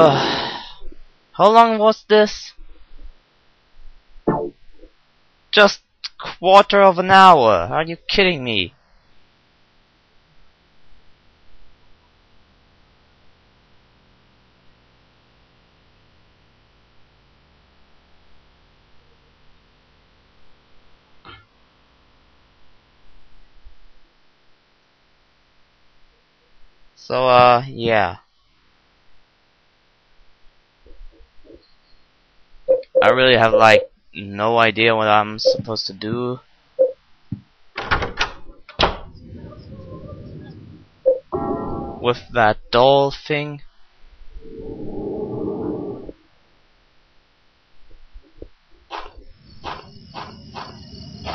Ugh. How long was this? Just quarter of an hour. Are you kidding me? So, yeah. I really have, like, no idea what I'm supposed to do. With that doll thing.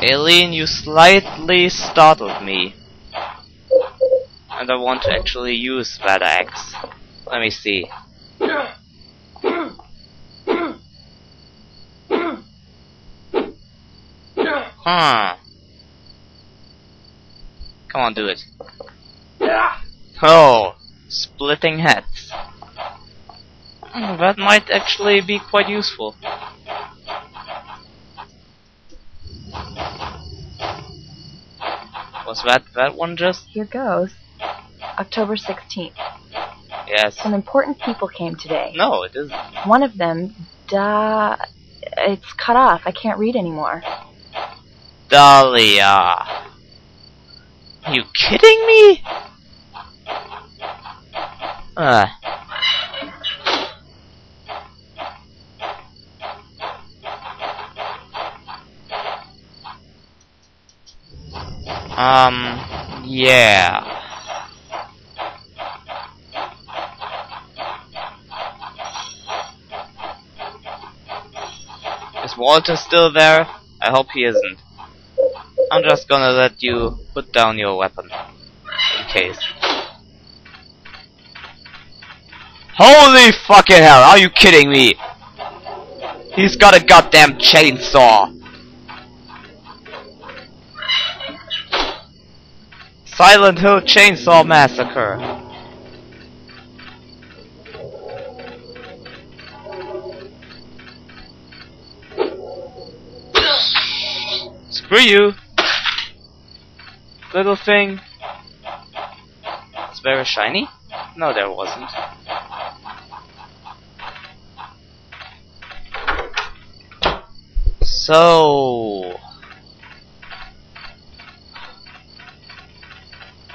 Aileen, you slightly startled me. And I want to actually use that axe. Let me see. Huh. Come on, do it. Oh, splitting heads. That might actually be quite useful. Was that one just? Here goes. October 16th. Yes. Some important people came today. No, it isn't. One of them, it's cut off. I can't read anymore. Dahlia. You kidding me? Yeah. Is Walter still there? I hope he isn't. I'm just gonna let you put down your weapon. In case. Holy fucking hell, are you kidding me? He's got a goddamn chainsaw. Silent Hill Chainsaw Massacre. Screw you, little thing. It's very shiny? No, there wasn't. So...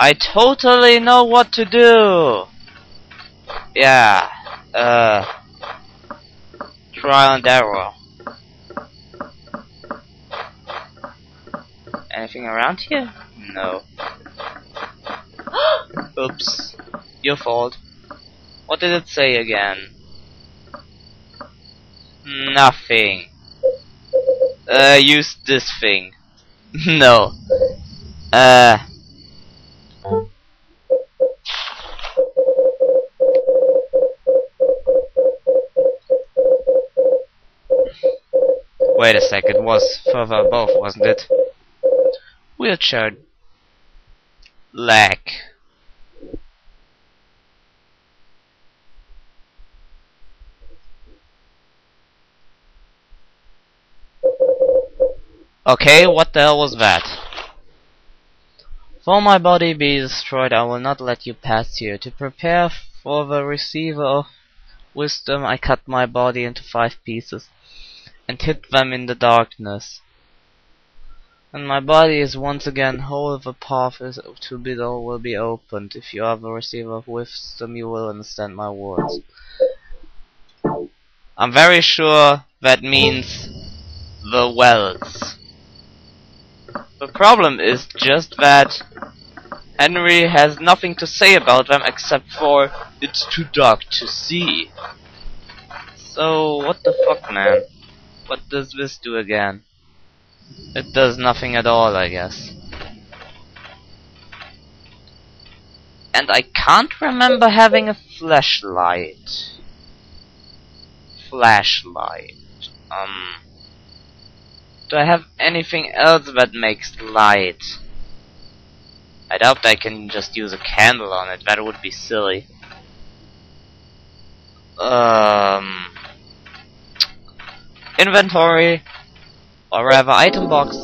I totally know what to do! Yeah, trial and error. Anything around here? No. Oops. Your fault. What did it say again? Nothing. Use this thing. No. Wait a second, was further above, wasn't it? Wheelchair lag. Okay, what the hell was that? For my body be destroyed, I will not let you pass here. To prepare for the receiver of wisdom, I cut my body into 5 pieces and hid them in the darkness. And my body is once again whole. The path is to below will be opened. If you are the receiver of wisdom, you will understand my words. I'm very sure that means the wells. The problem is just that Henry has nothing to say about them except for it's too dark to see. So what the fuck, man? What does this do again? It does nothing at all, I guess. And I can't remember having a flashlight. Do I have anything else that makes light? I doubt I can just use a candle on it. That would be silly. inventory, or rather item box.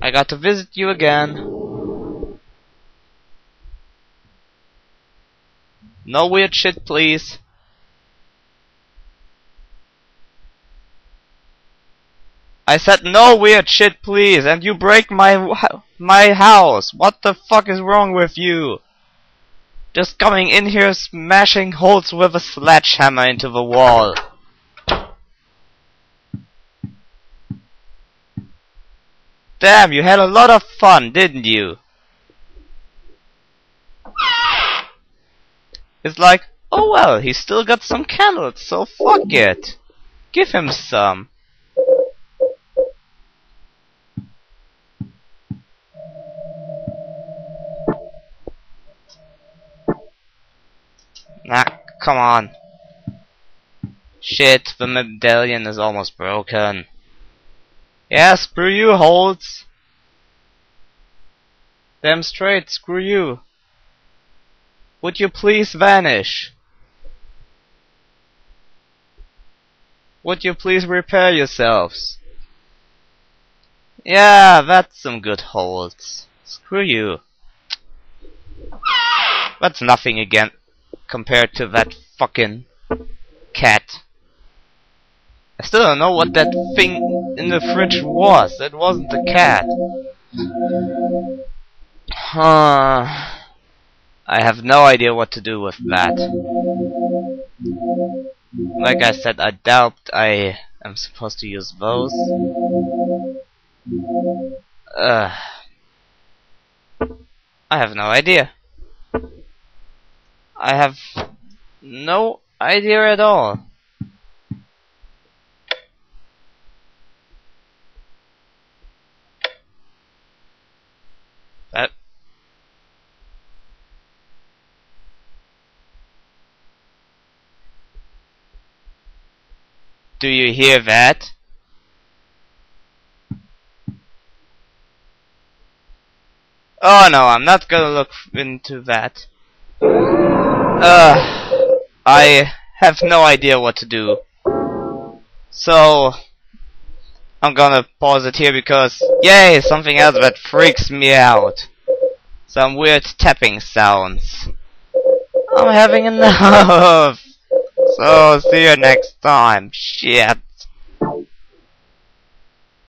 I got to visit you again. No weird shit, please. I said no weird shit, please, and you break my house. What the fuck is wrong with you? Just coming in here smashing holes with a sledgehammer into the wall. Damn, you had a lot of fun, didn't you? It's like, oh well, he still got some candles, so fuck it. Give him some. Ah, come on. Shit, the medallion is almost broken. Yeah, screw you, Holtz. Damn straight, screw you. Would you please vanish? Would you please repair yourselves? Yeah, that's some good, Holtz. Screw you. That's nothing again. Compared to that fucking cat. I still don't know what that thing in the fridge was. It wasn't a cat. I have no idea what to do with that. Like I said, I doubt I am supposed to use those. I have no idea. I have no idea at all. That. Do you hear that? Oh no, I'm not gonna look into that. I have no idea what to do. So, I'm gonna pause it here because, yay, something else that freaks me out. Some weird tapping sounds. I'm having enough. So, see you next time. Shit.